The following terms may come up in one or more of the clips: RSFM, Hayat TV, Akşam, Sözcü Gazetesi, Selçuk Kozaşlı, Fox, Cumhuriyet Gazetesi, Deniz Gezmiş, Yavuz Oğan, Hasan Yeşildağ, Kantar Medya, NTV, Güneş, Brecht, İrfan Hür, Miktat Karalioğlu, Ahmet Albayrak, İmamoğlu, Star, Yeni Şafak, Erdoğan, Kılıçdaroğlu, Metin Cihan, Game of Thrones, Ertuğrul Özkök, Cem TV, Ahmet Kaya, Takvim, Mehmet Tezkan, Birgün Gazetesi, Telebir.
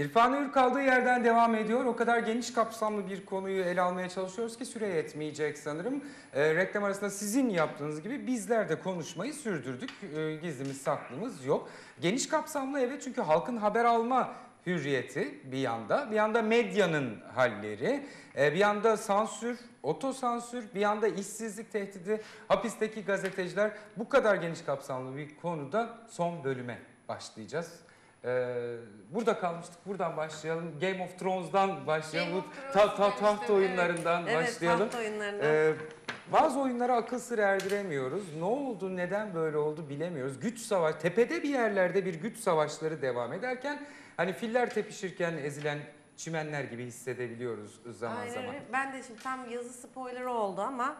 İrfan Hür kaldığı yerden devam ediyor. O kadar geniş kapsamlı bir konuyu ele almaya çalışıyoruz ki süre yetmeyecek sanırım. Reklam arasında sizin yaptığınız gibi bizler de konuşmayı sürdürdük. Gizlimiz saklımız yok. Geniş kapsamlı, evet, çünkü halkın haber alma hürriyeti bir yanda medyanın halleri, bir yanda sansür, otosansür, bir yanda işsizlik tehdidi, hapisteki gazeteciler. Bu kadar geniş kapsamlı bir konuda son bölüme başlayacağız. Burada kalmıştık, buradan başlayalım. Game of Thrones'dan başlayalım. Taht oyunlarından başlayalım. Evet, taht oyunlarından. Bazı oyunlara akıl sır erdiremiyoruz. Ne oldu, neden böyle oldu bilemiyoruz. Güç savaş, tepede bir yerlerde bir güç savaşları devam ederken, hani filler tepişirken ezilen çimenler gibi hissedebiliyoruz zaman zaman. Ben de şimdi tam yazı spoilerı oldu ama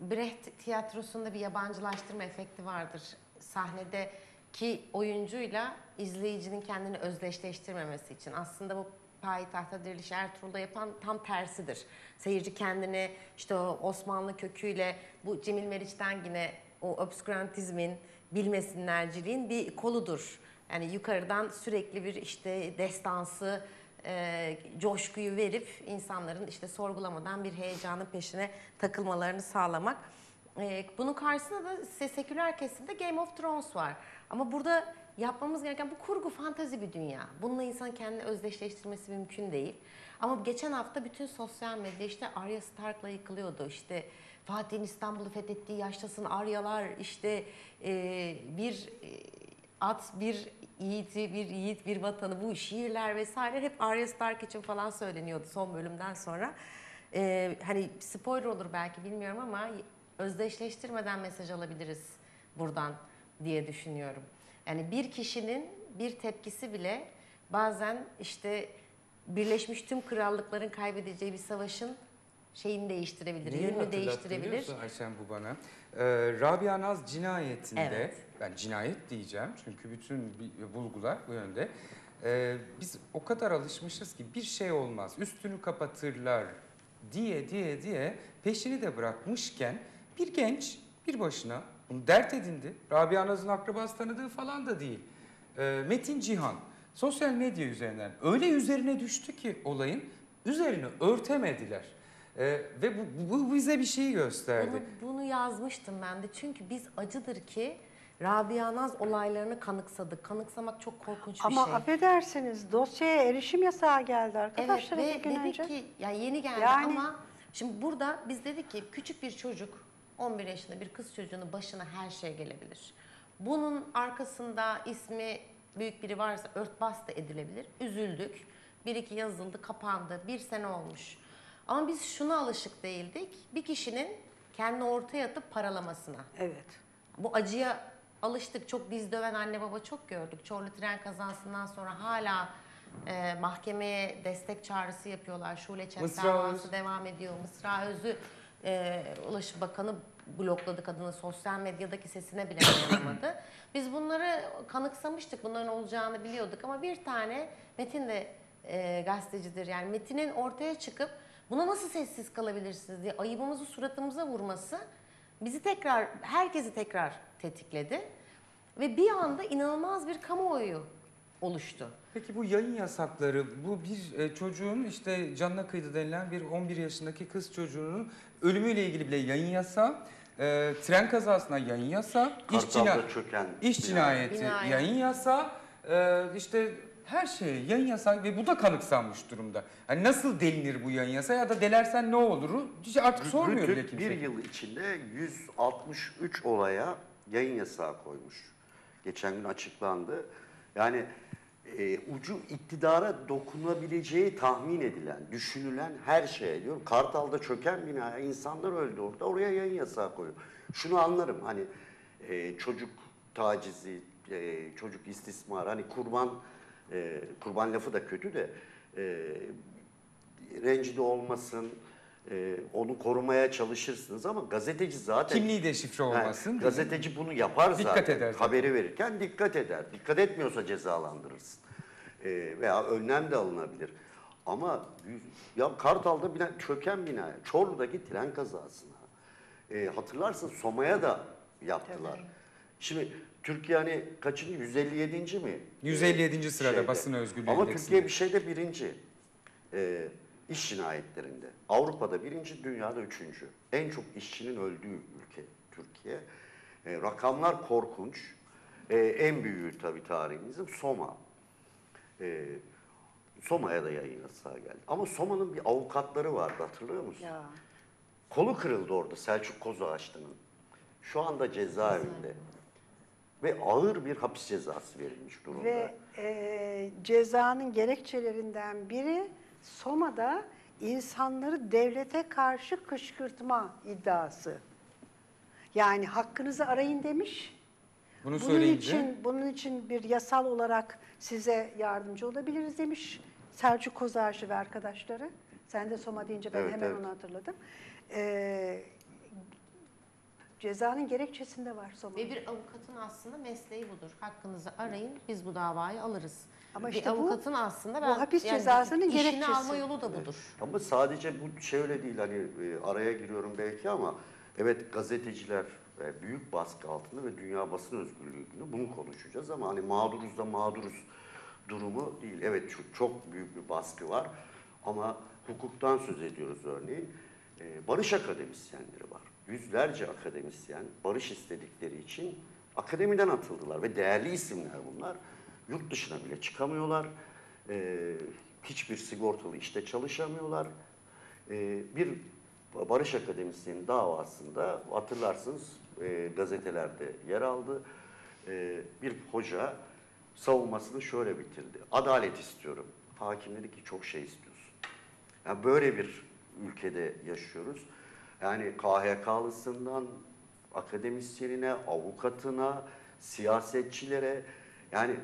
Brecht tiyatrosunda bir yabancılaştırma efekti vardır. Sahnedeki oyuncuyla izleyicinin kendini özdeşleştirmemesi için. Aslında bu Payitaht'ta Diriliş Ertuğrul'da yapan tam tersidir. Seyirci kendini işte o Osmanlı köküyle, bu Cemil Meriç'ten yine o obskurantizmin, bilmesinlerciliğin bir koludur. Yani yukarıdan sürekli bir işte destansı, coşkuyu verip insanların işte sorgulamadan bir heyecanın peşine takılmalarını sağlamak. Bunun karşısında da seküler kesimde Game of Thrones var. Ama burada yapmamız gereken, bu kurgu, fantezi bir dünya. Bununla insan kendini özdeşleştirmesi mümkün değil. Ama geçen hafta bütün sosyal medya işte Arya Stark'la yıkılıyordu. İşte Fatih'in İstanbul'u fethettiği yaştasın Aryalar, işte bir at, bir yiğiti, bir yiğit, bir vatanı, bu şiirler vesaire hep Arya Stark için falan söyleniyordu son bölümden sonra. Hani spoiler olur belki, bilmiyorum ama özdeşleştirmeden mesaj alabiliriz buradan diye düşünüyorum. Yani bir kişinin bir tepkisi bile bazen işte birleşmiş tüm krallıkların kaybedeceği bir savaşın şeyini değiştirebilir, yönünü değiştirebilir. Ayşen bu bana. Rabia Naz cinayetinde, evet, ben cinayet diyeceğim çünkü bütün bulgular bu yönde. Biz o kadar alışmışız ki bir şey olmaz, üstünü kapatırlar diye peşini de bırakmışken bir genç bir başına bunu dert edindi. Rabia Naz'ın akrabası tanıdığı falan da değil. Metin Cihan sosyal medya üzerinden öyle üzerine düştü ki olayın üzerine örtemediler. Ve bu bize bir şey gösterdi. Bunu yazmıştım ben de. Çünkü biz acıdır ki Rabia Naz olaylarını kanıksadık. Kanıksamak çok korkunç bir şey. Ama affedersiniz, dosyaya erişim yasağı geldi arkadaşlar. Evet, ve dedik ki ya yeni geldi yani... ama şimdi burada biz dedik ki küçük bir çocuk, 11 yaşında bir kız çocuğunun başına her şey gelebilir. Bunun arkasında ismi büyük biri varsa örtbas da edilebilir. Üzüldük. Bir iki yazıldı, kapandı. Bir sene olmuş. Ama biz şuna alışık değildik. Bir kişinin kendini ortaya atıp paralamasına. Evet. Bu acıya alıştık. Çok biz döven anne baba çok gördük. Çorlu tren kazasından sonra hala mahkemeye destek çağrısı yapıyorlar. Şule Çetin davası devam ediyor. Mısra Özü, Ulaşım Bakanı blokladı kadını, sosyal medyadaki sesine bile dayanamadı. Biz bunları kanıksamıştık, bunların olacağını biliyorduk ama bir tane Metin de gazetecidir, yani Metin'in ortaya çıkıp buna nasıl sessiz kalabilirsiniz diye ayıbımızı suratımıza vurması bizi tekrar, herkesi tekrar tetikledi ve bir anda inanılmaz bir kamuoyu oluştu. Peki bu yayın yasakları, bu bir çocuğun işte canına kıydı denilen bir 11 yaşındaki kız çocuğunun ölümüyle ilgili bile yayın yasağı, tren kazasına yayın yasağı, iş cinayeti yayın yasağı, işte her şey yayın yasağı ve bu da kanıksanmış durumda. Yani nasıl delinir bu yayın yasağı ya da delersen ne olur? Artık sormuyor bile kimse. Bir yıl içinde 163 olaya yayın yasağı koymuş. Geçen gün açıklandı. Yani ucu iktidara dokunabileceği tahmin edilen, düşünülen her şeye diyor. Kartal'da çöken binaya insanlar öldü orada, oraya yayın yasağı koyuyor. Şunu anlarım, hani çocuk tacizi, çocuk istismarı, hani kurban lafı da kötü de rencide olmasın, onu korumaya çalışırsınız ama gazeteci zaten... Kimliği de şifre olmasın. Gazeteci bunu yapar zaten. Haberi verirken dikkat eder. Dikkat etmiyorsa cezalandırırsın. Veya önlem de alınabilir. Ama ya Kartal'da çöken binaya, Çorlu'daki tren kazasına, hatırlarsın Soma'ya da yaptılar. Şimdi Türkiye hani kaçıncı? 157. mi? 157. sırada şeyde, basın özgürlüğü ama indeksinde. Türkiye bir şeyde birinci. İş cinayetlerinde. Avrupa'da birinci, dünyada üçüncü. En çok işçinin öldüğü ülke Türkiye. Rakamlar korkunç. En büyüğü tabii tarihimizin Soma. Soma'ya da yayın yasağı geldi. Ama Soma'nın bir avukatları vardı, hatırlıyor musun? Ya. Kolu kırıldı orada Selçuk Kozuaşlı'nın. Şu anda cezaevinde. Ve ağır bir hapis cezası verilmiş durumda. Ve cezanın gerekçelerinden biri Soma'da insanları devlete karşı kışkırtma iddiası. Yani hakkınızı arayın demiş. Bunu bunun için bir yasal olarak size yardımcı olabiliriz demiş Selçuk Kozaşlı ve arkadaşları. Sen de Soma deyince ben hemen onu hatırladım. Cezanın gerekçesinde var Soma. Ve bir avukatın aslında mesleği budur. Hakkınızı arayın, biz bu davayı alırız. Ama işte bir avukatın aslında ben, bu hapis cezasının gerekçesi. İşini alma yolu da budur. Evet. Ama sadece bu şey öyle değil, hani araya giriyorum belki ama evet, gazeteciler büyük baskı altında ve Dünya Basın Özgürlüğü Günü bunu konuşacağız ama hani mağduruz da mağduruz durumu değil. Evet, çok büyük bir baskı var ama hukuktan söz ediyoruz örneğin. Barış akademisyenleri var. Yüzlerce akademisyen barış istedikleri için akademiden atıldılar ve değerli isimler bunlar. Yurt dışına bile çıkamıyorlar. Hiçbir sigortalı işte çalışamıyorlar. Bir barış akademisyenin davasında hatırlarsınız gazetelerde yer aldı. Bir hoca savunmasını şöyle bitirdi. Adalet istiyorum. Hakim dedi ki çok şey istiyorsun. Yani böyle bir ülkede yaşıyoruz. Yani KHK'lısından akademisyenine, avukatına, siyasetçilere, yani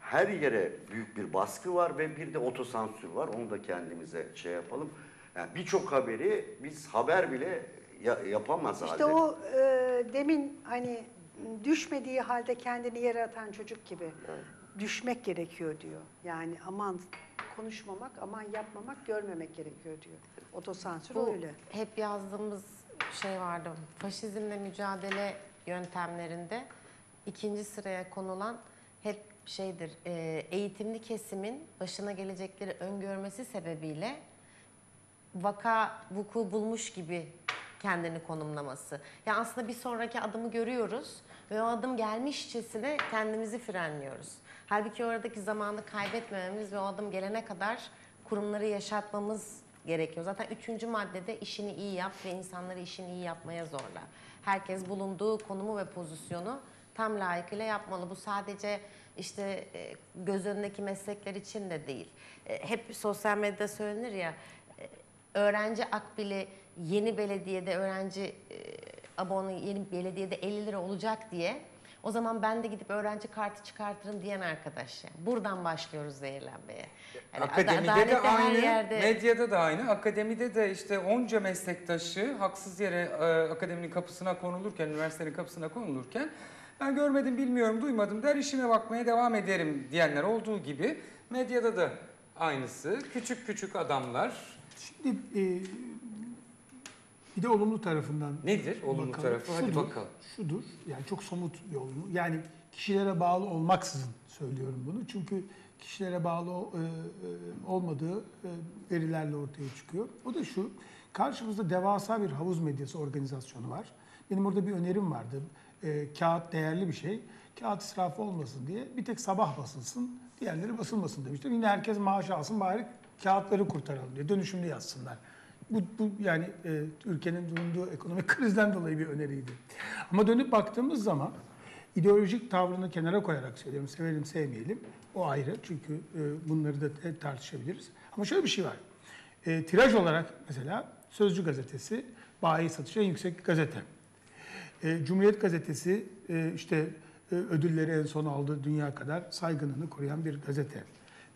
her yere büyük bir baskı var ve bir de otosansür var. Onu da kendimize şey yapalım. Yani birçok haberi biz haber bile yapamaz halde. İşte o demin hani düşmediği halde kendini yere atan çocuk gibi. Evet. Düşmek gerekiyor diyor. Yani aman konuşmamak, aman yapmamak, görmemek gerekiyor diyor. Otosansür öyle. Hep yazdığımız şey vardı. Faşizmle mücadele yöntemlerinde ikinci sıraya konulan hep şeydir, eğitimli kesimin başına gelecekleri öngörmesi sebebiyle vuku bulmuş gibi kendini konumlaması. Yani aslında bir sonraki adımı görüyoruz ve o adım gelmişçesine kendimizi frenliyoruz. Halbuki oradaki zamanı kaybetmememiz ve o adım gelene kadar kurumları yaşatmamız gerekiyor. Zaten 3. maddede işini iyi yap ve insanları işini iyi yapmaya zorla. Herkes bulunduğu konumu ve pozisyonu tam layıkıyla yapmalı. Bu sadece işte göz önündeki meslekler için de değil. Hep sosyal medyada söylenir ya, öğrenci akbili yeni belediyede, öğrenci abonu yeni belediyede 50 lira olacak diye o zaman ben de gidip öğrenci kartı çıkartırım diyen arkadaş. Yani buradan başlıyoruz zehirlenmeye. Yani akademide de aynı, yerde... medyada da aynı. Akademide de işte onca meslektaşı haksız yere akademinin kapısına konulurken, üniversitenin kapısına konulurken ben görmedim, bilmiyorum, duymadım der, işime bakmaya devam ederim diyenler olduğu gibi medyada da aynısı. Küçük küçük adamlar. Şimdi bir de olumlu tarafından nedir olumlu tarafı? Hadi bakalım. Şudur, yani çok somut bir olumlu. Yani kişilere bağlı olmaksızın söylüyorum bunu. Çünkü kişilere bağlı olmadığı verilerle ortaya çıkıyor. O da şu, karşımızda devasa bir havuz medyası organizasyonu var. Benim orada bir önerim vardı. Kağıt değerli bir şey. Kağıt israfı olmasın diye bir tek Sabah basılsın, diğerleri basılmasın demiştim. Yine herkes maaş alsın, bari kağıtları kurtaralım diye dönüşümlü yazsınlar. Bu yani ülkenin bulunduğu ekonomik krizden dolayı bir öneriydi. Ama dönüp baktığımız zaman ideolojik tavrını kenara koyarak söylüyorum. Sevelim sevmeyelim. O ayrı. Çünkü bunları da tartışabiliriz. Ama şöyle bir şey var. Tiraj olarak mesela Sözcü Gazetesi bayi satışı en yüksek gazete. Cumhuriyet Gazetesi işte ödülleri en son aldığı dünya kadar saygınlığını koruyan bir gazete.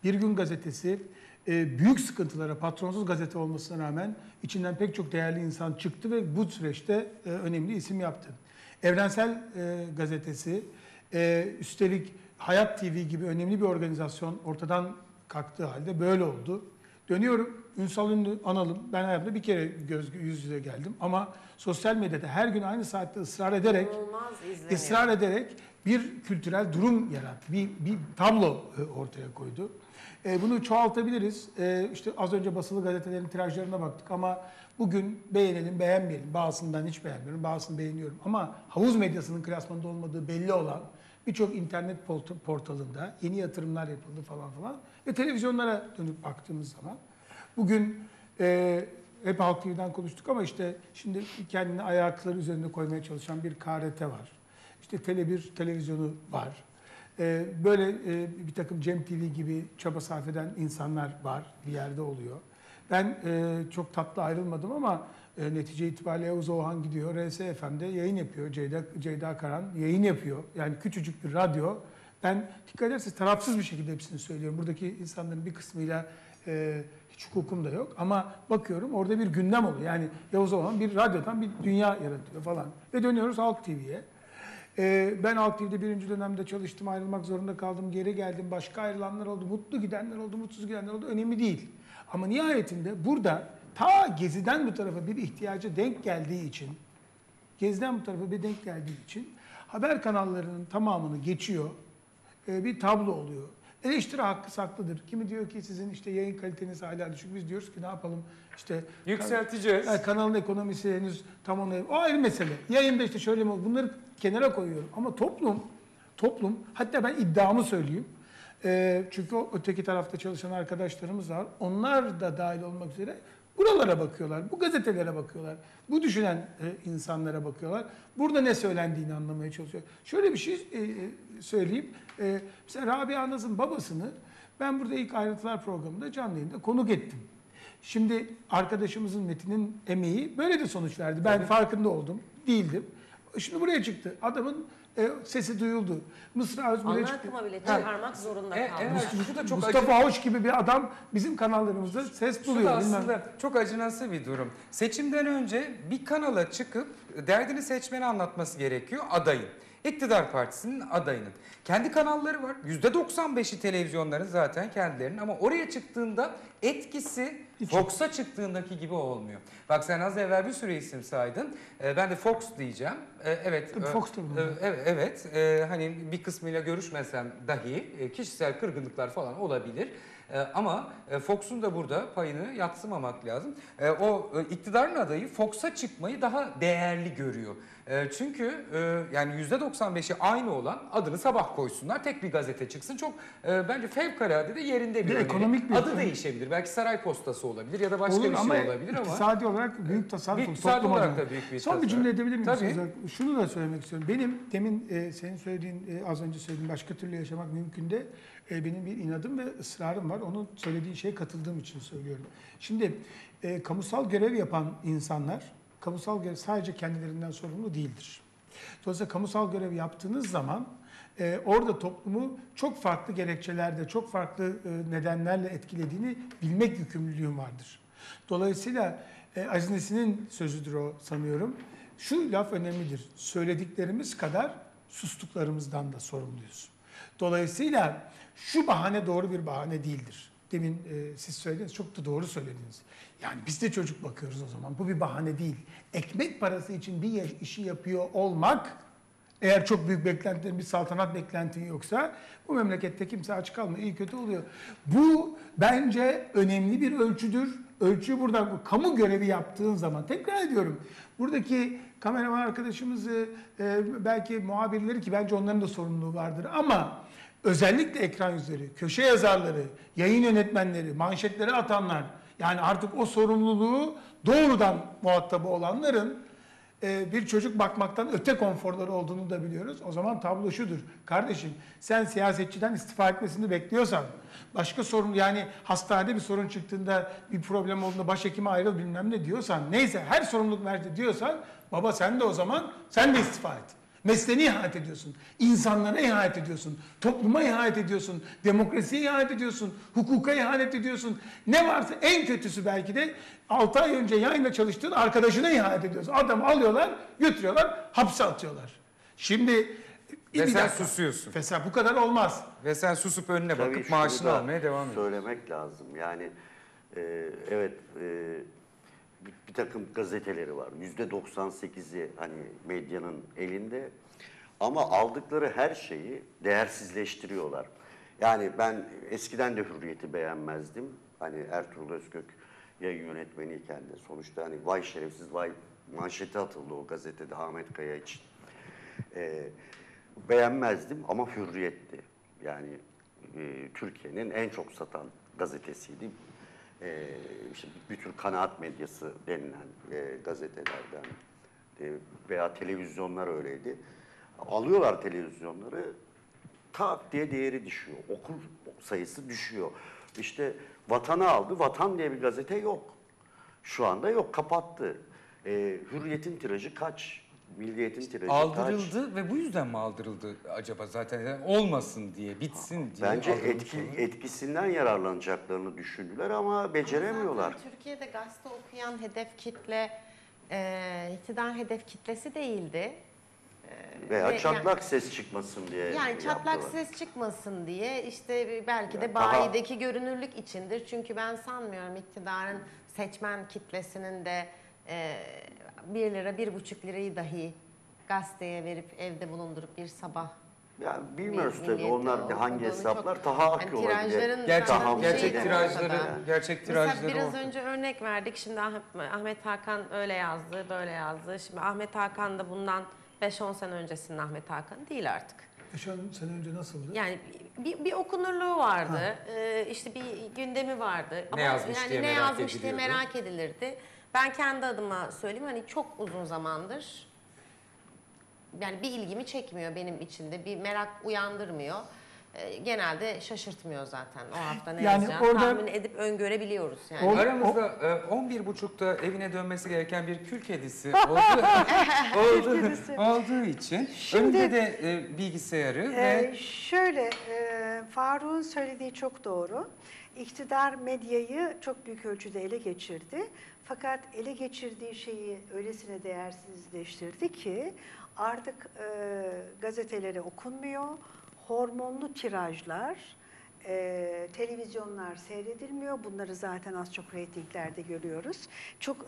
Birgün Gazetesi büyük sıkıntılara, patronsuz gazete olmasına rağmen içinden pek çok değerli insan çıktı ve bu süreçte önemli isim yaptı. Evrensel Gazetesi, üstelik Hayat TV gibi önemli bir organizasyon ortadan kalktığı halde böyle oldu. Dönüyorum, Ünsal Ünlü analım. Ben hayatımda bir kere yüz yüze geldim. Ama sosyal medyada her gün aynı saatte ısrar ederek bir kültürel durum yarattı. Bir tablo ortaya koydu. Bunu çoğaltabiliriz. İşte az önce basılı gazetelerin tirajlarına baktık ama bugün beğenelim, beğenmeyelim. Bazısını ben hiç beğenmiyorum, bazısını beğeniyorum. Ama havuz medyasının klasmanında olmadığı belli olan birçok internet portalında yeni yatırımlar yapıldı falan. Ve televizyonlara dönüp baktığımız zaman bugün hep Halk TV'den konuştuk ama işte şimdi kendini ayakları üzerinde koymaya çalışan bir KRT var. İşte Telebir televizyonu var. Böyle bir takım Cem TV gibi çaba sarf eden insanlar var, bir yerde oluyor. Ben çok tatlı ayrılmadım ama netice itibariyle Yavuz Oğan gidiyor, RSFM'de yayın yapıyor, Ceyda Karan yayın yapıyor. Yani küçücük bir radyo. Ben dikkat ederseniz tarafsız bir şekilde hepsini söylüyorum. Buradaki insanların bir kısmıyla hiç hukukum da yok ama bakıyorum orada bir gündem oluyor. Yani Yavuz Oğan bir radyodan bir dünya yaratıyor falan. Ve dönüyoruz Halk TV'ye. Ben Halk TV'de birinci dönemde çalıştım, ayrılmak zorunda kaldım, geri geldim, başka ayrılanlar oldu, mutlu gidenler oldu, mutsuz gidenler oldu, önemli değil. Ama nihayetinde burada ta Gezi'den bu tarafa bir ihtiyaca denk geldiği için, haber kanallarının tamamını geçiyor, bir tablo oluyor. Eleştiri hakkı saklıdır. Kimi diyor ki sizin işte yayın kaliteniz hala düşük. Biz diyoruz ki ne yapalım işte... Yükselteceğiz. Kanalın ekonomisi henüz tam ona... O ayrı mesele. Yayında işte şöyle mi oldu? Bunları kenara koyuyorum. Ama toplum... Hatta ben iddiamı söyleyeyim. Çünkü o öteki tarafta çalışan arkadaşlarımız var. Onlar da dahil olmak üzere buralara bakıyorlar. Bu gazetelere bakıyorlar. Bu düşünen insanlara bakıyorlar. Burada ne söylendiğini anlamaya çalışıyor. Şöyle bir şey söyleyeyim. Mesela Rabia Naz'ın babasını ben burada ilk ayrıntılar programında canlı yayında konuk ettim. Şimdi arkadaşımızın Metin'in emeği böyle de sonuç verdi. Ben farkında oldum. Değildim. Şimdi buraya çıktı. Adamın sesi duyuldu. Mısra Özü bile çıktı. Ana akıma bile çıkarmak zorunda kaldı. Mustafa Hoş gibi bir adam bizim kanallarımızda ses buluyor. Şu da aslında çok acınası bir durum. Seçimden önce bir kanala çıkıp derdini seçmeni anlatması gerekiyor adayın. İktidar partisinin adayının. Kendi kanalları var. %95'i televizyonların zaten kendilerinin. Ama oraya çıktığında etkisi Fox'a çıktığındaki gibi olmuyor. Bak sen az evvel bir sürü isim saydın. Ben de Fox diyeceğim. Evet. Fox'tur bu. Evet. Hani bir kısmıyla görüşmesem dahi kişisel kırgınlıklar falan olabilir. Ama Fox'un da burada payını yadsımamak lazım. O iktidarın adayı Fox'a çıkmayı daha değerli görüyor. Çünkü yani %95'i aynı olan adını Sabah koysunlar. Tek bir gazete çıksın. Çok bence fevkalade de yerinde bir ekonomik bir adı değişebilir. Belki Saray Postası olabilir ya da başka bir şey olabilir ama. İktisadi olarak büyük tasarruf. İktisadi olarak da büyük bir tasarruf. Son bir cümle edebilir misiniz? Şunu da söylemek istiyorum. Benim demin senin söylediğin az önce söylediğin başka türlü yaşamak mümkün de benim bir inadım ve ısrarım var. Onun söylediği şeye katıldığım için söylüyorum. Şimdi kamusal görev yapan insanlar kamusal görev sadece kendilerinden sorumlu değildir. Dolayısıyla kamusal görev yaptığınız zaman orada toplumu çok farklı gerekçelerde, çok farklı nedenlerle etkilediğini bilmek yükümlülüğüm vardır. Dolayısıyla Aziz Nesin'in sözüdür o sanıyorum. Şu laf önemlidir. Söylediklerimiz kadar sustuklarımızdan da sorumluyuz. Dolayısıyla şu bahane doğru bir bahane değildir. Demin siz söylediniz, çok da doğru söylediniz. Yani biz de çocuk bakıyoruz o zaman. Bu bir bahane değil. Ekmek parası için bir işi yapıyor olmak, eğer çok büyük beklentilerin, bir saltanat beklentin yoksa bu memlekette kimse aç kalmıyor, iyi kötü oluyor. Bu bence önemli bir ölçüdür. Ölçüyü buradan, bu kamu görevi yaptığın zaman, tekrar ediyorum, buradaki kameraman arkadaşımızı, belki muhabirleri ki bence onların da sorumluluğu vardır ama özellikle ekran yüzleri, köşe yazarları, yayın yönetmenleri, manşetlere atanlar, yani artık o sorumluluğu doğrudan muhatabı olanların bir çocuk bakmaktan öte konforları olduğunu da biliyoruz. O zaman tablo şudur. Kardeşim sen siyasetçiden istifa etmesini bekliyorsan, başka sorun yani hastanede bir sorun çıktığında, bir problem olduğunda başhekime ayrıl bilmem ne diyorsan, neyse her sorumluluk verdi diyorsan, baba sen de o zaman sen de istifa et. Mesleğine ihanet ediyorsun, insanlara ihanet ediyorsun, topluma ihanet ediyorsun, demokrasiye ihanet ediyorsun, hukuka ihanet ediyorsun. Ne varsa en kötüsü belki de 6 ay önce yayında çalıştığın arkadaşına ihanet ediyorsun. Adamı alıyorlar, götürüyorlar, hapse atıyorlar. Şimdi... Ve sen susuyorsun. Mesela bu kadar olmaz. Ve sen susup önüne bakıp maaşını almaya devam ediyorsun. Söylemek lazım yani Evet, bir takım gazeteleri var. %98'i hani medyanın elinde. Ama aldıkları her şeyi değersizleştiriyorlar. Yani ben eskiden de Hürriyet'i beğenmezdim. Hani Ertuğrul Özkök yayın yönetmeniyken de sonuçta hani vay şerefsiz vay manşeti atıldı o gazetede Ahmet Kaya için. Beğenmezdim ama Hürriyet'ti. Yani Türkiye'nin en çok satan gazetesiydi. İşte bir tür kanaat medyası denilen gazetelerden veya televizyonlar öyleydi. Alıyorlar televizyonları, tak diye değeri düşüyor. Okul sayısı düşüyor. İşte Vatan'ı aldı. Vatan diye bir gazete yok. Şu anda yok. Kapattı. Hürriyet'in tirajı kaç? Milliyet'in tirajı aldırıldı kaç? Ve bu yüzden mi aldırıldı acaba zaten? Olmasın diye, bitsin diye. Bence etkisinden yararlanacaklarını düşündüler ama beceremiyorlar. Türkiye'de gazete okuyan hedef kitle, iktidar hedef kitlesi değildi. Veya çatlak yani, ses çıkmasın diye. Yani çatlak yaptılar. Ses çıkmasın diye işte belki de yani bayideki görünürlük içindir. Çünkü ben sanmıyorum iktidarın seçmen kitlesinin de 1 lira, 1,5 lirayı dahi gazeteye verip evde bulundurup bir sabah. Yani bilmiyoruz tabii onlar hangi hesaplar daha ak olabilir. Yani gerçek tirajları biraz orta. Önce örnek verdik. Şimdi Ahmet Hakan öyle yazdı, böyle yazdı. Şimdi Ahmet Hakan da bundan 5-10 sene öncesinin Ahmet Hakan değil artık. 5-10 sene önce nasıldı? Yani bir okunurluğu vardı, işte bir gündemi vardı. Ne ama yazmış yani diye merak edilirdi. Ben kendi adıma söyleyeyim, hani çok uzun zamandır yani bir ilgimi çekmiyor benim içinde, bir merak uyandırmıyor. Genelde şaşırtmıyor zaten o hafta ne yani yazacağını tahmin edip öngörebiliyoruz. Yani. Aramızda 11.30'da evine dönmesi gereken bir kül kedisi olduğu için şimdi, önünde de bilgisayarı ve... Şöyle, Faruk'un söylediği çok doğru. İktidar medyayı çok büyük ölçüde ele geçirdi. Fakat ele geçirdiği şeyi öylesine değersizleştirdi ki artık gazetelere okunmuyor. Hormonlu tirajlar, televizyonlar seyredilmiyor. Bunları zaten az çok reytinglerde görüyoruz. Çok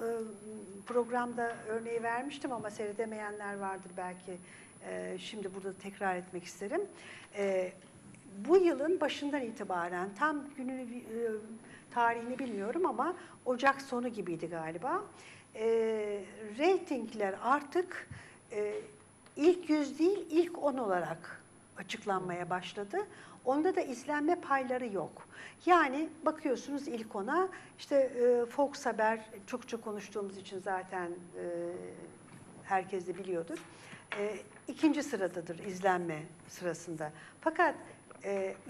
programda örneği vermiştim ama seyredemeyenler vardır belki. Şimdi burada tekrar etmek isterim. Bu yılın başından itibaren tam gününü, tarihini bilmiyorum ama Ocak sonu gibiydi galiba. Reytingler artık ilk 100 değil ilk 10 olarak açıklanmaya başladı. Onda da izlenme payları yok. Yani bakıyorsunuz ilk ona işte Fox Haber çok konuştuğumuz için zaten herkes de biliyordur. İkinci sıradadır izlenme sırasında. Fakat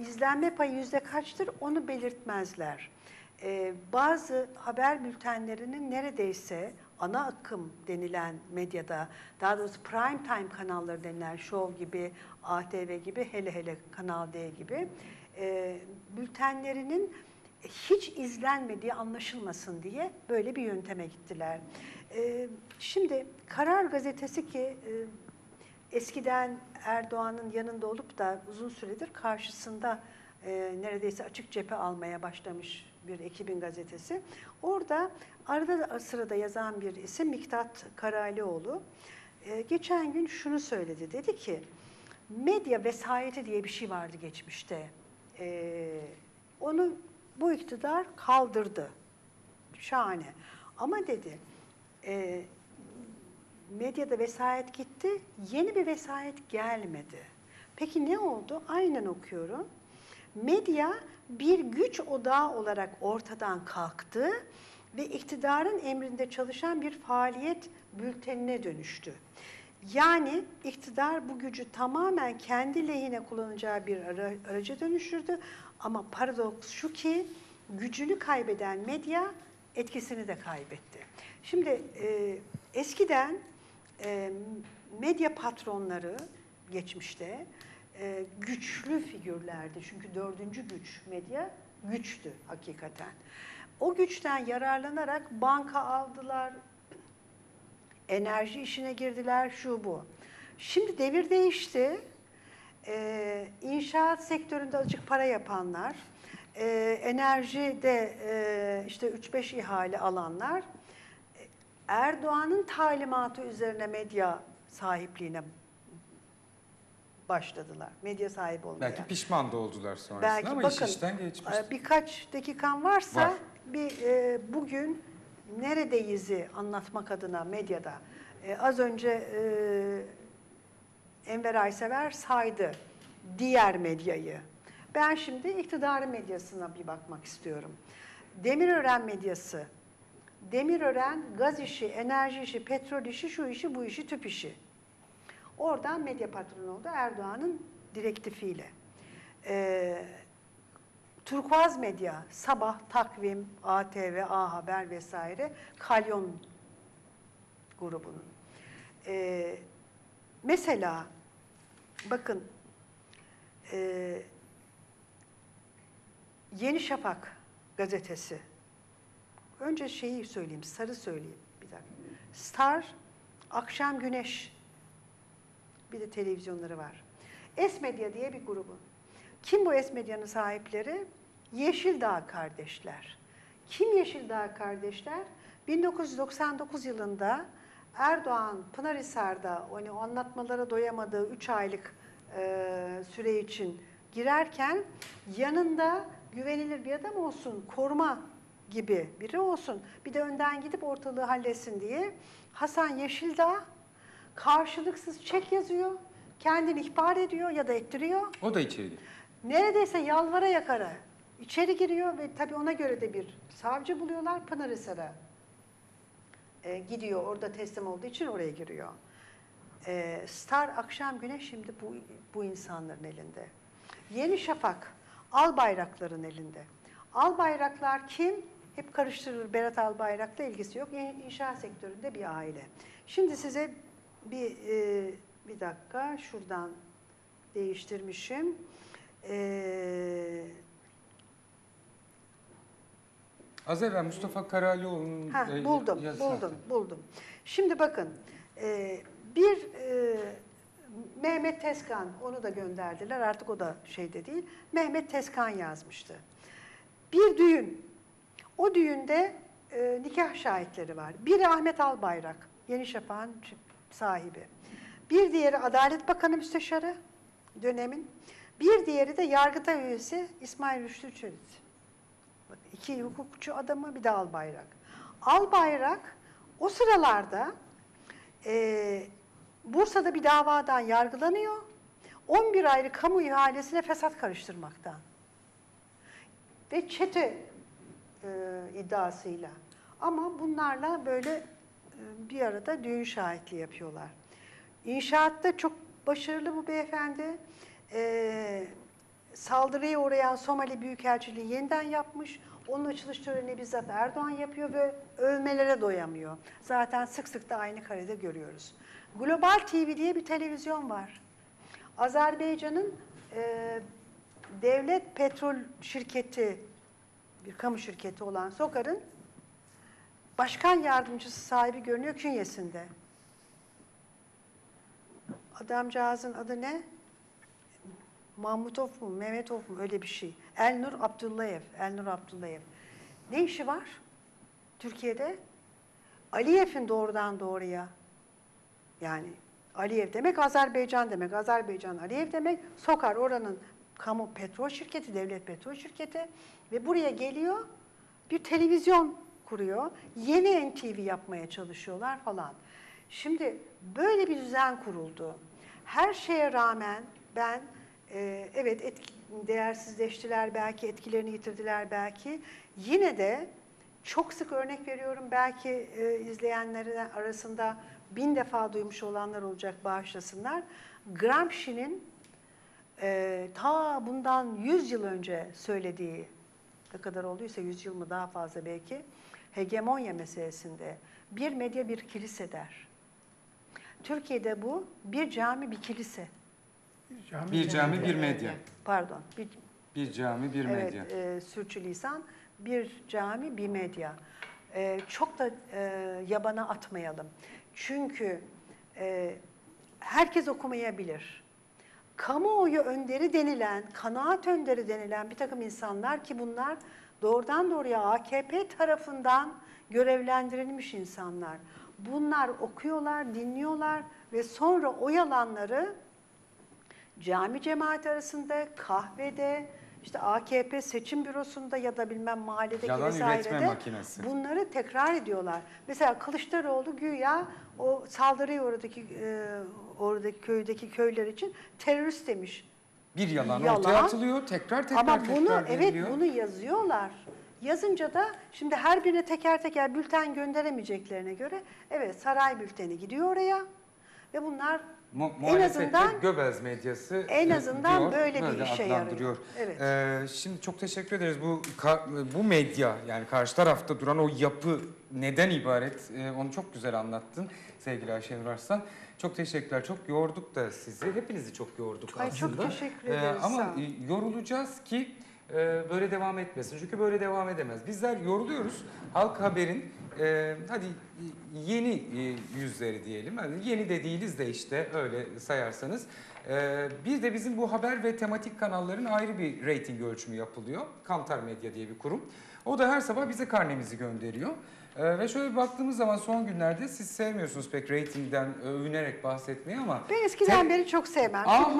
izlenme payı yüzde kaçtır onu belirtmezler. Bazı haber bültenlerinin neredeyse ana akım denilen medyada, daha doğrusu prime time kanalları denilen Show gibi, ATV gibi, hele Kanal D gibi bültenlerinin hiç izlenmediği anlaşılmasın diye böyle bir yönteme gittiler. Şimdi Karar Gazetesi ki eskiden Erdoğan'ın yanında olup da uzun süredir karşısında neredeyse açık cephe almaya başlamış bir ekibin gazetesi. Orada arada sırada yazan bir isim Miktat Karalioğlu. Geçen gün şunu söyledi. Dedi ki medya vesayeti diye bir şey vardı geçmişte. Onu bu iktidar kaldırdı. Şahane. Ama dedi medyada vesayet gitti. Yeni bir vesayet gelmedi. Peki ne oldu? Aynen okuyorum. Medya bir güç odağı olarak ortadan kalktı ve iktidarın emrinde çalışan bir faaliyet bültenine dönüştü. Yani iktidar bu gücü tamamen kendi lehine kullanacağı bir araca dönüştürdü. Ama paradoks şu ki gücünü kaybeden medya etkisini de kaybetti. Şimdi eskiden medya patronları geçmişte güçlü figürlerdi. Çünkü dördüncü güç medya güçtü hakikaten. O güçten yararlanarak banka aldılar, enerji işine girdiler, şu bu. Şimdi devir değişti. İnşaat sektöründe azıcık para yapanlar, enerjide işte 3-5 ihale alanlar Erdoğan'ın talimatı üzerine medya sahipliğine başladılar. Medya sahibi olmaya. Belki pişman da oldular sonrasında belki, ama bakın, iş işten geçmişti. Birkaç dakikan varsa bir bugün neredeyiz'i anlatmak adına medyada az önce Enver Aysever saydı diğer medyayı. Ben şimdi iktidarı medyasına bir bakmak istiyorum. Demirören medyası. Demirören gaz işi, enerji işi, petrol işi, şu işi, bu işi, tüp işi. Oradan medya patronu oldu Erdoğan'ın direktifiyle. Turkuaz medya, Sabah, Takvim, ATV, A Haber vesaire Kalyon grubunun. Mesela bakın Yeni Şafak gazetesi. Önce şeyi söyleyeyim, Star'ı söyleyeyim bir dakika. Star, Akşam, Güneş. Bir de televizyonları var. Esmedya diye bir grubu. Kim bu Esmedya'nın sahipleri? Yeşildağ kardeşler. Kim Yeşildağ kardeşler? 1999 yılında Erdoğan Pınarhisar'da hani o anlatmalara doyamadığı 3 aylık süre için girerken yanında güvenilir bir adam olsun, koruma gibi biri olsun. Bir de önden gidip ortalığı halletsin diye Hasan Yeşildağ karşılıksız çek yazıyor, kendini ihbar ediyor ya da ettiriyor. O da içeri giriyor. Neredeyse yalvara yakara içeri giriyor ve tabii ona göre de bir savcı buluyorlar. Pınarhisar'a gidiyor, orada teslim olduğu için oraya giriyor. Star, Akşam, Güneş şimdi bu insanların elinde. Yeni Şafak, Albayrakların elinde. Albayraklar kim? Hep karıştırılır. Berat Albayrak'la ilgisi yok. İnşaat sektöründe bir aile. Şimdi size bir dakika şuradan değiştirmişim. Az evvel Mustafa Karalioğlu'nun buldum. Şimdi bakın Mehmet Tezkan, onu da gönderdiler artık, o da şeyde değil. Mehmet Tezkan yazmıştı. Bir düğün. O düğünde nikah şahitleri var. Biri Ahmet Albayrak, Yeni Şafak'ın sahibi. Bir diğeri Adalet Bakanı Müsteşarı dönemin. Bir diğeri de Yargıtay üyesi İsmail Rüştü Çelik. İki hukukçu adamı, bir de Albayrak. Albayrak o sıralarda Bursa'da bir davadan yargılanıyor. 11 ayrı kamu ihalesine fesat karıştırmaktan. Ve çete iddiasıyla. Ama bunlarla böyle bir arada düğün şahitliği yapıyorlar. İnşaatta çok başarılı bu beyefendi. Saldırıya uğrayan Somali Büyükelçiliği yeniden yapmış. Onun açılış törenini bizzat Erdoğan yapıyor ve övmelere doyamıyor. Zaten sık sık da aynı karede görüyoruz. Global TV diye bir televizyon var. Azerbaycan'ın devlet petrol şirketi, bir kamu şirketi olan Sokar'ın başkan yardımcısı sahibi görünüyor künyesinde. Adamcağızın adı ne? Mahmutov mu, Mehmetov mu, öyle bir şey. Elnur Abdullayev. Ne işi var Türkiye'de? Aliyev'in doğrudan doğruya, yani Aliyev demek Azerbaycan demek, Azerbaycan Aliyev demek, Sokar oranın kamu petrol şirketi, devlet petrol şirketi ve buraya geliyor, bir televizyon kuruyor, yeni NTV yapmaya çalışıyorlar falan. Şimdi böyle bir düzen kuruldu. Her şeye rağmen ben evet değersizleştiler belki, etkilerini yitirdiler belki. Yine de çok sık örnek veriyorum, belki izleyenlerin arasında 1000 defa duymuş olanlar olacak, bağışlasınlar. Gramsci'nin ta bundan 100 yıl önce söylediği, ne kadar olduysa 100 yıl mı daha fazla belki, hegemonya meselesinde bir medya bir kilise der. Türkiye'de bu bir cami bir kilise. Bir cami bir medya. Sürçülisan, bir cami bir medya. Çok da yabana atmayalım. Çünkü herkes okumayabilir. kamuoyu önderi denilen, kanaat önderi denilen bir takım insanlar ki bunlar doğrudan doğruya AKP tarafından görevlendirilmiş insanlar. Bunlar okuyorlar, dinliyorlar ve sonra o yalanları cami cemaati arasında, kahvede, işte AKP seçim bürosunda ya da bilmem mahalledeki yalan vesairede bunları tekrar ediyorlar. Mesela Kılıçdaroğlu güya o saldırıya oradaki köydeki köyler için terörist demiş. Bir yalan ortaya atılıyor, tekrar ama bunu tekrar deniliyor. Evet, bunu yazıyorlar. Yazınca da şimdi her birine teker teker bülten gönderemeyeceklerine göre evet saray bülteni gidiyor oraya ve bunlar en azından Göbels medyası en azından diyor, böyle bir işe yarıyor. Evet. Şimdi çok teşekkür ederiz. Bu medya yani karşı tarafta duran o yapı neden ibaret onu çok güzel anlattın sevgili Ayşenur Arslan. Çok teşekkürler. Çok yorduk da sizi. Hepinizi çok yorduk aslında. Çok teşekkür ederiz. Ama yorulacağız ki böyle devam etmesin. Çünkü böyle devam edemez. Bizler yoruluyoruz. Halk Haber'in hadi yeni yüzleri diyelim. Hadi yeni de değiliz de işte öyle sayarsanız. Bir de bizim bu haber ve tematik kanalların ayrı bir reyting ölçümü yapılıyor. Kantar Medya diye bir kurum. O da her sabah bize karnemizi gönderiyor. Ve şöyle bir baktığımız zaman son günlerde siz sevmiyorsunuz pek reytingden övünerek bahsetmeyi ama... Ben eskiden beri çok sevmem. A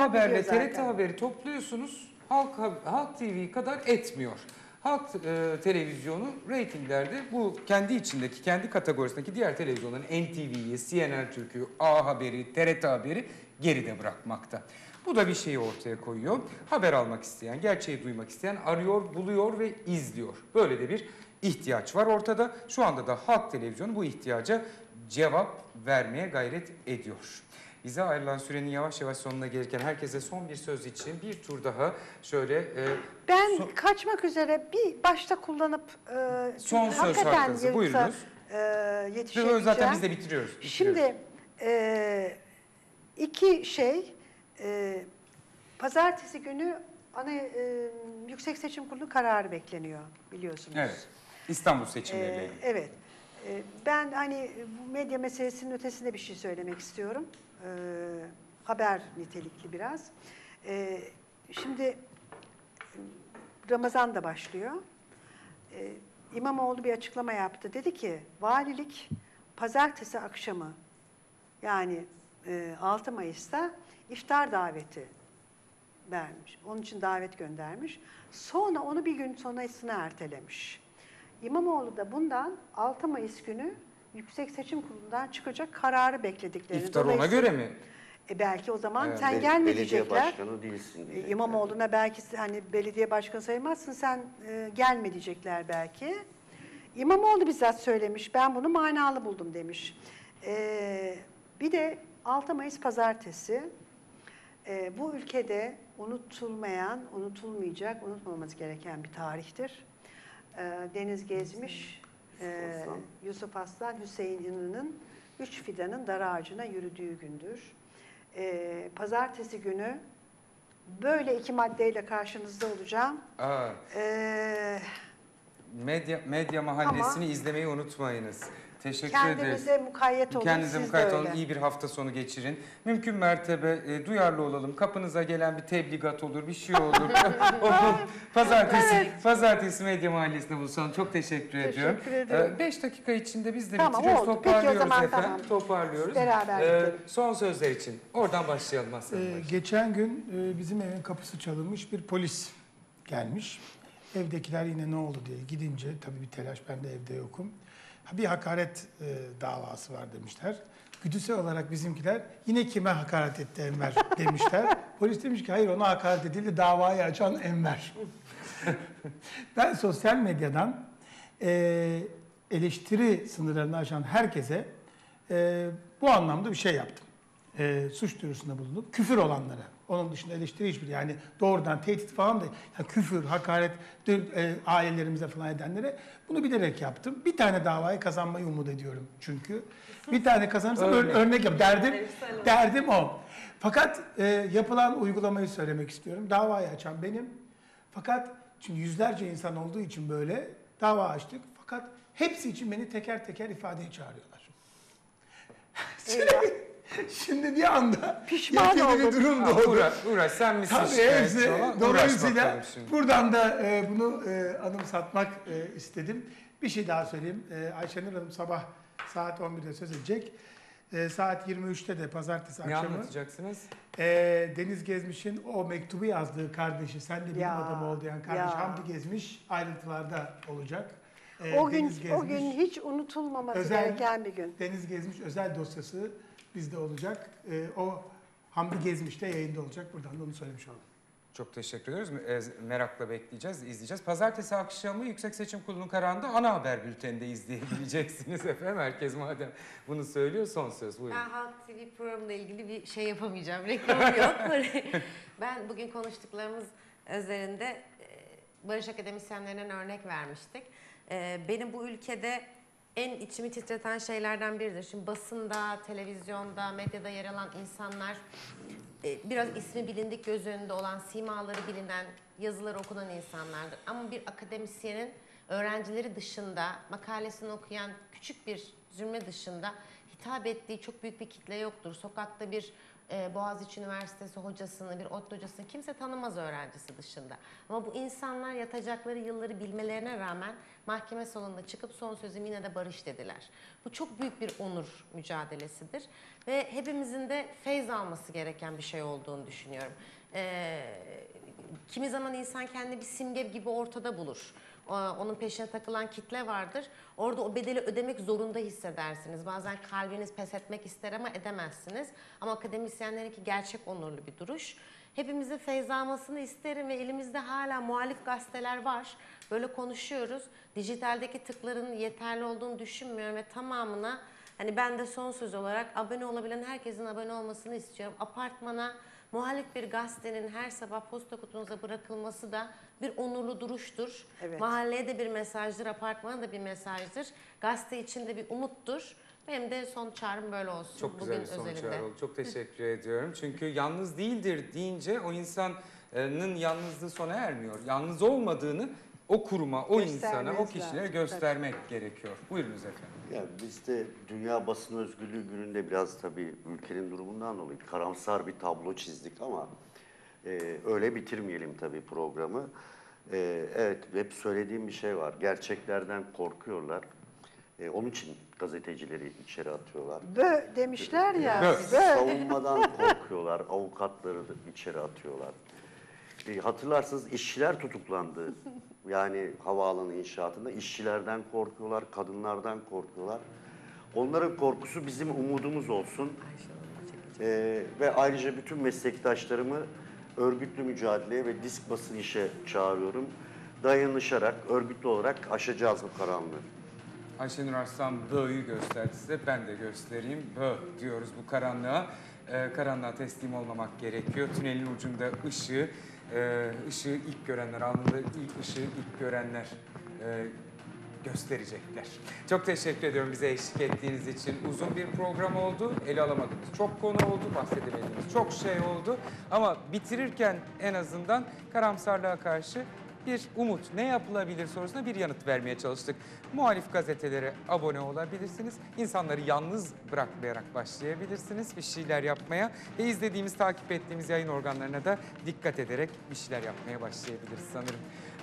Haber'le TRT Haber'i topluyorsunuz. Halk TV kadar etmiyor. Halk televizyonu reytinglerde bu kendi içindeki, kendi kategorisindeki diğer televizyonların NTV'yi, CNN Türk'ü, A Haber'i, TRT Haber'i geride bırakmakta. Bu da bir şeyi ortaya koyuyor. Haber almak isteyen, gerçeği duymak isteyen arıyor, buluyor ve izliyor. Böyle de bir ihtiyaç var ortada. Şu anda da Halk Televizyonu bu ihtiyaca cevap vermeye gayret ediyor. Bize ayrılan sürenin yavaş yavaş sonuna gelirken herkese son bir söz için bir tur daha şöyle... ben kaçmak üzere bir başta kullanıp... son söz hakkınızı buyurunuz. Yetişebileceğim. Zaten biz de bitiriyoruz. Şimdi iki şey... pazartesi günü Yüksek Seçim Kurulu kararı bekleniyor biliyorsunuz. Evet. İstanbul seçimleriyle. Evet. Ben hani bu medya meselesinin ötesinde bir şey söylemek istiyorum. Haber nitelikli biraz. Şimdi Ramazan da başlıyor. İmamoğlu bir açıklama yaptı. Dedi ki valilik pazartesi akşamı yani 6 Mayıs'ta iftar daveti vermiş. Onun için davet göndermiş. Sonra onu bir gün sonrasına ertelemiş. İmamoğlu da bundan 6 Mayıs günü Yüksek Seçim Kurulu'ndan çıkacak kararı beklediklerini. İftar ona göre mi? Belki o zaman sen gelme diyecekler. Belediye başkanı değilsin. İmamoğlu'na belki hani belediye başkanı sayılmazsın sen gelme diyecekler belki. İmamoğlu bizzat söylemiş. Ben bunu manalı buldum demiş. Bir de 6 Mayıs pazartesi. Bu ülkede unutulmayan, unutulmayacak, unutmamamız gereken bir tarihtir. Deniz Gezmiş, Yusuf Aslan, Hüseyin İnan'ın 3 fidanın dar ağacına yürüdüğü gündür. Pazartesi günü böyle iki maddeyle karşınızda olacağım. Evet. Medya mahallesini izlemeyi unutmayınız. Teşekkür ederiz. Kendinize mukayyet olun. Kendinize mukayyet olun. İyi bir hafta sonu geçirin. Mümkün mertebe duyarlı olalım. Kapınıza gelen bir tebligat olur, bir şey olur. Pazartesi Medya Mahallesi'nde buluşalım. Çok teşekkür ediyorum. 5 dakika içinde biz de bitiriyoruz. Oldu. Toparlıyoruz efendim. Tamam. Toparlıyoruz. Beraber son sözler için. Oradan başlayalım aslında. Geçen gün bizim evin kapısı çalınmış bir polis gelmiş. Evdekiler yine ne oldu diye gidince tabii bir telaş, ben de evde yokum. Bir hakaret davası var demişler. Güdüsel olarak bizimkiler yine kime hakaret etti Enver demişler. Polis demiş ki hayır ona hakaret edildi, davayı açan Enver. Ben sosyal medyadan eleştiri sınırlarını aşan herkese bu anlamda bir şey yaptım. Suç duyurusunda bulunup küfür olanlara. Onun dışında eleştiri hiçbir yani doğrudan tehdit falan da yani küfür, hakaret ailelerimize falan edenlere bunu bilerek yaptım. Bir tane davayı kazanmayı umut ediyorum çünkü. Bir tane kazanırsam örnek yap. Derdim o. Fakat yapılan uygulamayı söylemek istiyorum. Davayı açan benim. Fakat şimdi yüzlerce insan olduğu için böyle dava açtık. Fakat hepsi için beni teker teker ifadeye çağırıyorlar. Şimdi bir anda pişman olduk. Durum doğdu. Uğraş sen misin? Tabii hepsi. Dolayısıyla buradan da bunu anımsatmak istedim. Bir şey daha söyleyeyim. Ayşenur Hanım sabah saat 11'de söz edecek. Saat 23'te de pazartesi akşamı. Ne anlatacaksınız? Deniz Gezmiş'in o mektubu yazdığı kardeşi, sen de bilim adamı ol diyen kardeş Hamdi Gezmiş ayrıntılarda olacak. O gün hiç unutulmaması gereken bir gün. Deniz Gezmiş özel dosyası bizde olacak. O Hamdi Gezmiş de yayında olacak. Buradan da onu söylemiş olalım. Çok teşekkür ediyoruz. Merakla bekleyeceğiz, izleyeceğiz. Pazartesi akşamı Yüksek Seçim Kurulu'nun kararında ana haber bülteninde izleyebileceksiniz efendim. Herkes madem bunu söylüyor, son söz. Buyurun. Ben Halk TV programla ilgili bir şey yapamayacağım. Reklam yok. Ben bugün konuştuklarımız üzerinde barış akademisyenlerinden örnek vermiştik. Benim bu ülkede en içimi titreten şeylerden biridir. Şimdi basında, televizyonda, medyada yer alan insanlar, biraz ismi bilindik, göz önünde olan, simaları bilinen, yazıları okunan insanlardır. Ama bir akademisyenin öğrencileri dışında, makalesini okuyan küçük bir zümre dışında hitap ettiği çok büyük bir kitle yoktur. Sokakta bir Boğaziçi Üniversitesi hocasını, bir ODTÜ hocasını kimse tanımaz öğrencisi dışında. Ama bu insanlar yatacakları yılları bilmelerine rağmen mahkeme salonuna çıkıp son sözüm yine de barış dediler. Bu çok büyük bir onur mücadelesidir. Ve hepimizin de feyz alması gereken bir şey olduğunu düşünüyorum. Kimi zaman insan kendini bir simge gibi ortada bulur. Onun peşine takılan kitle vardır. Orada o bedeli ödemek zorunda hissedersiniz. Bazen kalbiniz pes etmek ister ama edemezsiniz. Ama akademisyenlerinki gerçek onurlu bir duruş. Hepimizin feyz almasını isterim ve elimizde hala muhalif gazeteler var. Böyle konuşuyoruz. Dijitaldeki tıkların yeterli olduğunu düşünmüyorum ve tamamına hani ben de son söz olarak abone olabilen herkesin abone olmasını istiyorum. Apartmana muhalif bir gazetenin her sabah posta kutunuza bırakılması da bir onurlu duruştur. Evet. Mahalleye de bir mesajdır, apartmana da bir mesajdır. Gazete içinde bir umuttur. Benim de son çağrım böyle olsun. Çok güzel bugün son çağrı oldu. Çok teşekkür ediyorum. Çünkü yalnız değildir deyince o insanın yalnızlığı sona ermiyor. Yalnız olmadığını o kuruma, o insana, o kişilere göstermek gerekiyor. Buyurunuz efendim. Ya biz de Dünya Basın Özgürlüğü gününde biraz tabii ülkenin durumundan dolayı karamsar bir tablo çizdik ama öyle bitirmeyelim tabii programı. Evet, hep söylediğim bir şey var. Gerçeklerden korkuyorlar. Onun için gazetecileri içeri atıyorlar. Demişler ya. Savunmadan korkuyorlar. Avukatları içeri atıyorlar. Hatırlarsınız işçiler tutuklandı. Yani havaalanı inşaatında işçilerden korkuyorlar, kadınlardan korkuyorlar. Onların korkusu bizim umudumuz olsun. Ve ayrıca bütün meslektaşlarımı örgütlü mücadeleye ve disk basın işe çağırıyorum. Dayanışarak, örgütlü olarak aşacağız bu karanlığı. Ayşenur Arslan böğü gösterdi size, ben de göstereyim. Bö diyoruz bu karanlığa. Karanlığa teslim olmamak gerekiyor. Tünelin ucunda ışığı. Işığı ilk görenler, anında ilk ışığı ilk görenler gösterecekler. Çok teşekkür ediyorum bize eşlik ettiğiniz için. Uzun bir program oldu. Ele alamadığımız çok konu oldu. Bahsedemediğimiz çok şey oldu. Ama bitirirken en azından karamsarlığa karşı bir umut, ne yapılabilir sorusuna bir yanıt vermeye çalıştık. Muhalif gazetelere abone olabilirsiniz. İnsanları yalnız bırakmayarak başlayabilirsiniz bir şeyler yapmaya. Ve izlediğimiz, takip ettiğimiz yayın organlarına da dikkat ederek bir şeyler yapmaya başlayabiliriz sanırım.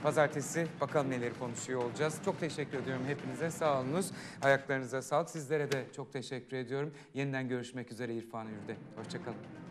Pazartesi bakalım neleri konuşuyor olacağız. Çok teşekkür ediyorum hepinize. Sağ olunuz. Ayaklarınıza sağlık. Sizlere de çok teşekkür ediyorum. Yeniden görüşmek üzere İrfan Hür'de. Hoşçakalın.